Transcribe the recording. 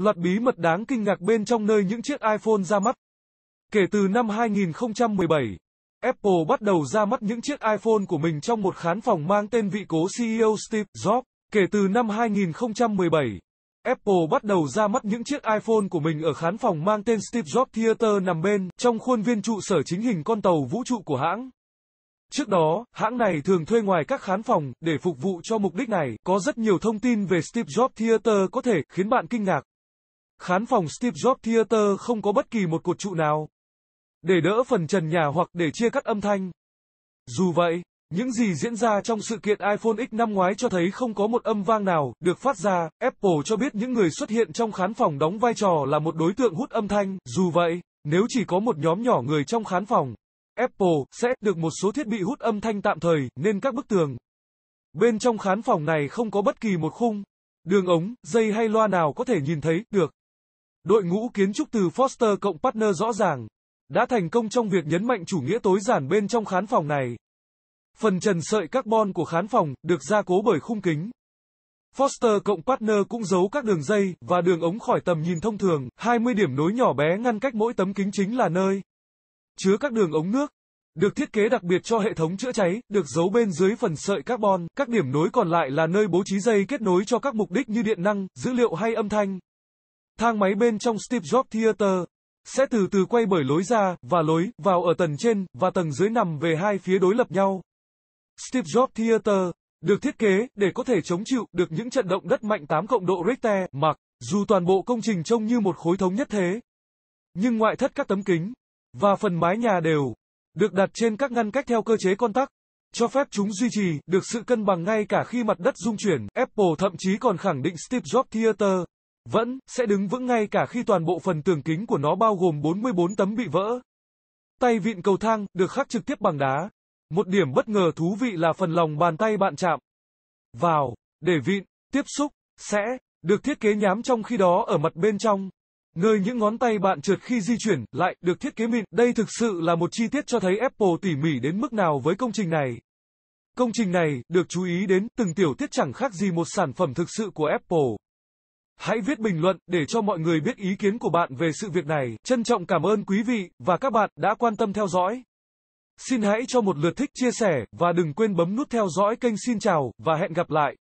Loạt bí mật đáng kinh ngạc bên trong nơi những chiếc iPhone ra mắt. Kể từ năm 2017, Apple bắt đầu ra mắt những chiếc iPhone của mình trong một khán phòng mang tên vị cố CEO Steve Jobs. Kể từ năm 2017, Apple bắt đầu ra mắt những chiếc iPhone của mình ở khán phòng mang tên Steve Jobs Theater nằm bên trong khuôn viên trụ sở chính hình con tàu vũ trụ của hãng. Trước đó, hãng này thường thuê ngoài các khán phòng để phục vụ cho mục đích này. Có rất nhiều thông tin về Steve Jobs Theater có thể khiến bạn kinh ngạc. Khán phòng Steve Jobs Theater không có bất kỳ một cột trụ nào để đỡ phần trần nhà hoặc để chia cắt âm thanh. Dù vậy, những gì diễn ra trong sự kiện iPhone X năm ngoái cho thấy không có một âm vang nào được phát ra. Apple cho biết những người xuất hiện trong khán phòng đóng vai trò là một đối tượng hút âm thanh. Dù vậy, nếu chỉ có một nhóm nhỏ người trong khán phòng, Apple sẽ được một số thiết bị hút âm thanh tạm thời, nên các bức tường bên trong khán phòng này không có bất kỳ một khung, đường ống, dây hay loa nào có thể nhìn thấy được. Đội ngũ kiến trúc từ Foster + Partners rõ ràng đã thành công trong việc nhấn mạnh chủ nghĩa tối giản bên trong khán phòng này. Phần trần sợi carbon của khán phòng được gia cố bởi khung kính. Foster + Partners cũng giấu các đường dây và đường ống khỏi tầm nhìn thông thường. 20 điểm nối nhỏ bé ngăn cách mỗi tấm kính chính là nơi chứa các đường ống nước, được thiết kế đặc biệt cho hệ thống chữa cháy, được giấu bên dưới phần sợi carbon. Các điểm nối còn lại là nơi bố trí dây kết nối cho các mục đích như điện năng, dữ liệu hay âm thanh. Thang máy bên trong Steve Jobs Theater sẽ từ từ quay bởi lối ra và lối vào ở tầng trên và tầng dưới nằm về hai phía đối lập nhau. Steve Jobs Theater được thiết kế để có thể chống chịu được những trận động đất mạnh 8 độ Richter, mặc dù toàn bộ công trình trông như một khối thống nhất thế. Nhưng ngoại thất các tấm kính và phần mái nhà đều được đặt trên các ngăn cách theo cơ chế con tắc, cho phép chúng duy trì được sự cân bằng ngay cả khi mặt đất rung chuyển. Apple thậm chí còn khẳng định Steve Jobs Theater vẫn sẽ đứng vững ngay cả khi toàn bộ phần tường kính của nó bao gồm 44 tấm bị vỡ. Tay vịn cầu thang được khắc trực tiếp bằng đá. Một điểm bất ngờ thú vị là phần lòng bàn tay bạn chạm vào để vịn, tiếp xúc, sẽ được thiết kế nhám, trong khi đó ở mặt bên trong, nơi những ngón tay bạn trượt khi di chuyển, lại được thiết kế mịn. Đây thực sự là một chi tiết cho thấy Apple tỉ mỉ đến mức nào với công trình này. Công trình này được chú ý đến, từng tiểu tiết chẳng khác gì một sản phẩm thực sự của Apple. Hãy viết bình luận để cho mọi người biết ý kiến của bạn về sự việc này. Trân trọng cảm ơn quý vị và các bạn đã quan tâm theo dõi. Xin hãy cho một lượt thích, chia sẻ và đừng quên bấm nút theo dõi kênh. Xin chào và hẹn gặp lại.